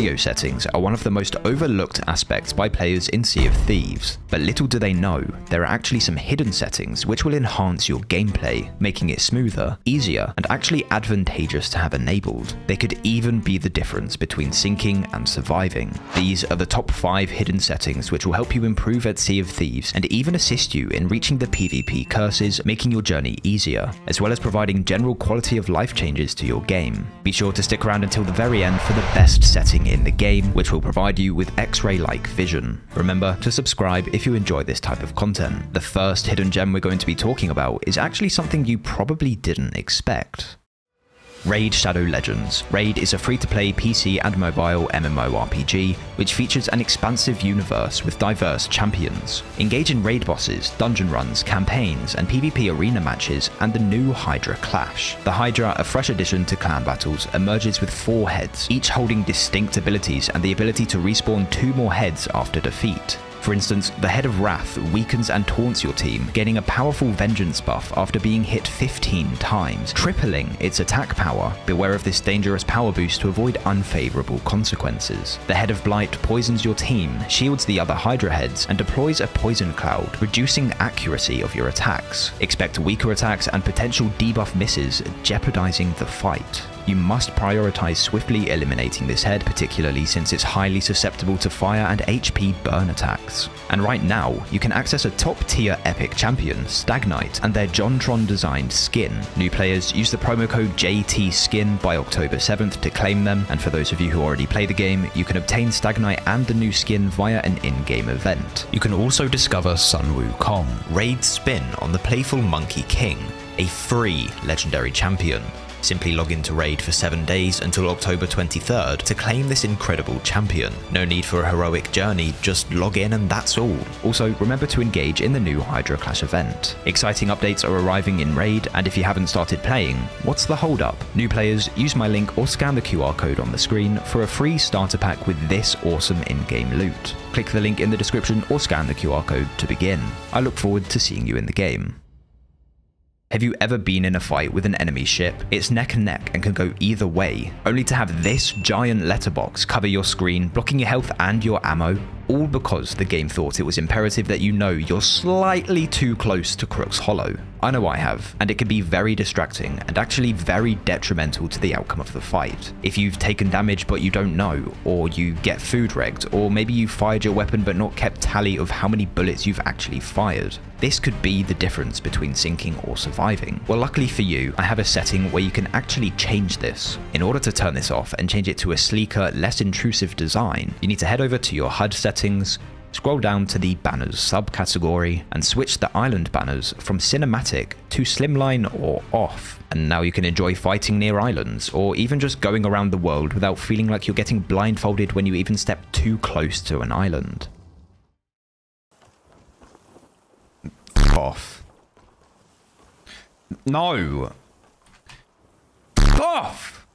video settings are one of the most overlooked aspects by players in Sea of Thieves, but little do they know, there are actually some hidden settings which will enhance your gameplay, making it smoother, easier, and actually advantageous to have enabled. They could even be the difference between sinking and surviving. These are the top 5 hidden settings which will help you improve at Sea of Thieves and even assist you in reaching the PvP curses, making your journey easier, as well as providing general quality of life changes to your game. Be sure to stick around until the very end for the best setting in the game, which will provide you with X-ray-like vision. Remember to subscribe if you enjoy this type of content. The first hidden gem we're going to be talking about is actually something you probably didn't expect. RAID: Shadow Legends. RAID is a free-to-play PC and mobile MMORPG, which features an expansive universe with diverse champions. Engage in raid bosses, dungeon runs, campaigns, and PvP arena matches, and the new Hydra Clash. The Hydra, a fresh addition to clan battles, emerges with 4 heads, each holding distinct abilities and the ability to respawn 2 more heads after defeat. For instance, the Head of Wrath weakens and taunts your team, gaining a powerful vengeance buff after being hit 15 times, tripling its attack power. Beware of this dangerous power boost to avoid unfavorable consequences. The Head of Blight poisons your team, shields the other Hydra heads, and deploys a poison cloud, reducing the accuracy of your attacks. Expect weaker attacks and potential debuff misses, jeopardizing the fight. You must prioritize swiftly eliminating this head, particularly since it's highly susceptible to fire and HP burn attacks. And right now, you can access a top-tier epic champion, Stagnite, and their JonTron-designed skin. New players use the promo code JTSKIN by October 7th to claim them, and for those of you who already play the game, you can obtain Stagnite and the new skin via an in-game event. You can also discover Sun Wukong, Raid's spin on the playful Monkey King, a free legendary champion. Simply log into RAID for 7 days until October 23rd to claim this incredible champion. No need for a heroic journey, just log in and that's all. Also, remember to engage in the new Hydra Clash event. Exciting updates are arriving in RAID, and if you haven't started playing, what's the hold up? New players, use my link or scan the QR code on the screen for a free starter pack with this awesome in-game loot. Click the link in the description or scan the QR code to begin. I look forward to seeing you in the game. Have you ever been in a fight with an enemy ship? It's neck and neck and can go either way, only to have this giant letterbox cover your screen, blocking your health and your ammo, all because the game thought it was imperative that you know you're slightly too close to Crook's Hollow. I know I have, and it can be very distracting and actually very detrimental to the outcome of the fight. If you've taken damage but you don't know, or you get food wrecked, or maybe you fired your weapon but not kept tally of how many bullets you've actually fired, this could be the difference between sinking or surviving. Well, luckily for you, I have a setting where you can actually change this. In order to turn this off and change it to a sleeker, less intrusive design, you need to head over to your HUD settings, scroll down to the Banners subcategory, and switch the island banners from Cinematic to Slimline or Off. And now you can enjoy fighting near islands, or even just going around the world without feeling like you're getting blindfolded when you even step too close to an island. Off. No. Off!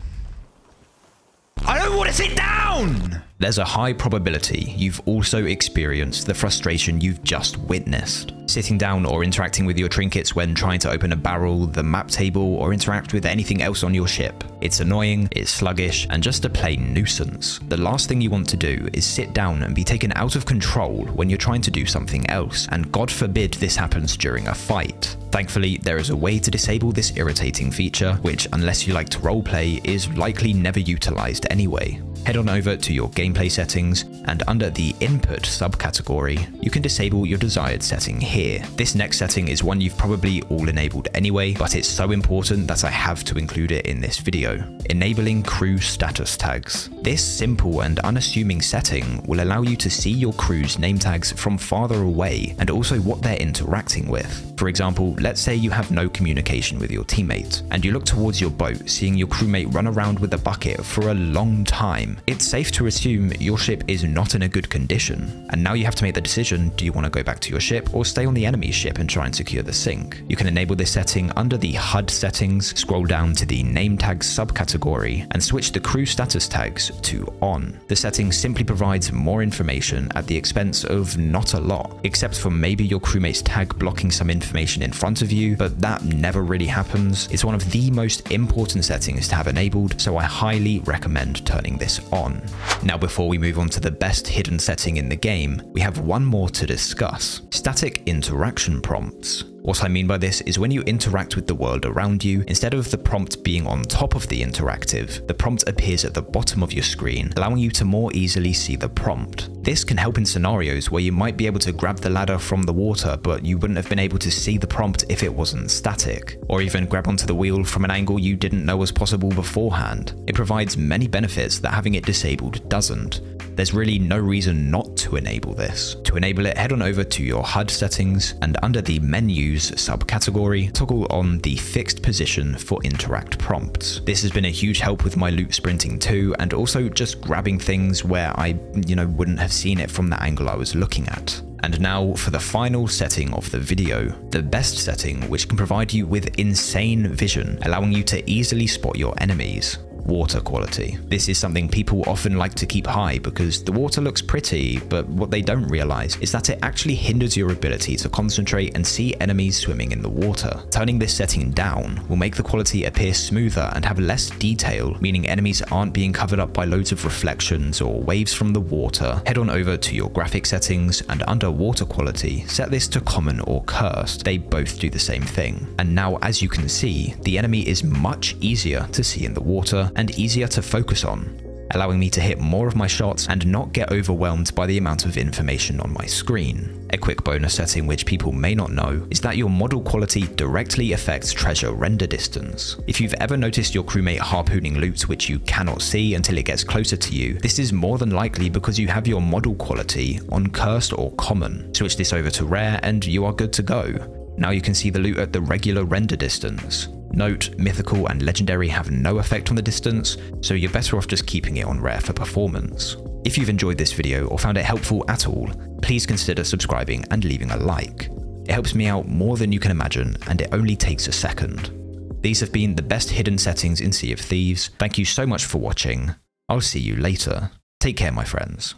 I don't want to sit down! There's a high probability you've also experienced the frustration you've just witnessed. Sitting down or interacting with your trinkets when trying to open a barrel, the map table, or interact with anything else on your ship. It's annoying, it's sluggish, and just a plain nuisance. The last thing you want to do is sit down and be taken out of control when you're trying to do something else, and God forbid this happens during a fight. Thankfully, there is a way to disable this irritating feature, which, unless you like to roleplay, is likely never utilized anyway. Head on over to your gameplay settings, and under the Input subcategory, you can disable your desired setting here. This next setting is one you've probably all enabled anyway, but it's so important that I have to include it in this video. Enabling crew status tags. This simple and unassuming setting will allow you to see your crew's name tags from farther away, and also what they're interacting with. For example, let's say you have no communication with your teammate, and you look towards your boat, seeing your crewmate run around with a bucket for a long time. It's safe to assume your ship is not in a good condition, and now you have to make the decision, do you want to go back to your ship or stay on the enemy ship and try and secure the sink? You can enable this setting under the HUD settings, scroll down to the Name Tags subcategory, and switch the crew status tags to On. The setting simply provides more information at the expense of not a lot, except for maybe your crewmate's tag blocking some information in front of you, but that never really happens. It's one of the most important settings to have enabled, so I highly recommend turning this on. Now before we move on to the best hidden setting in the game, we have one more to discuss: static interaction prompts. What I mean by this is when you interact with the world around you, instead of the prompt being on top of the interactive, the prompt appears at the bottom of your screen, allowing you to more easily see the prompt. This can help in scenarios where you might be able to grab the ladder from the water, but you wouldn't have been able to see the prompt if it wasn't static, or even grab onto the wheel from an angle you didn't know was possible beforehand. It provides many benefits that having it disabled doesn't. There's really no reason not to enable this. To enable it, head on over to your HUD settings, and under the Menus subcategory, toggle on the Fixed Position for Interact Prompts. This has been a huge help with my loop sprinting too, and also just grabbing things where I, wouldn't have seen it from the angle I was looking at. And now for the final setting of the video, the best setting, which can provide you with insane vision, allowing you to easily spot your enemies. Water quality. This is something people often like to keep high because the water looks pretty, but what they don't realize is that it actually hinders your ability to concentrate and see enemies swimming in the water. Turning this setting down will make the quality appear smoother and have less detail, meaning enemies aren't being covered up by loads of reflections or waves from the water. Head on over to your graphic settings, and under water quality, set this to common or cursed. They both do the same thing. And now, as you can see, the enemy is much easier to see in the water and easier to focus on, allowing me to hit more of my shots and not get overwhelmed by the amount of information on my screen. A quick bonus setting which people may not know is that your model quality directly affects treasure render distance. If you've ever noticed your crewmate harpooning loot which you cannot see until it gets closer to you, this is more than likely because you have your model quality on cursed or common. Switch this over to rare and you are good to go. Now you can see the loot at the regular render distance. Note, mythical and legendary have no effect on the distance, so you're better off just keeping it on rare for performance. If you've enjoyed this video or found it helpful at all, please consider subscribing and leaving a like. It helps me out more than you can imagine, and it only takes a second. These have been the best hidden settings in Sea of Thieves. Thank you so much for watching. I'll see you later. Take care, my friends.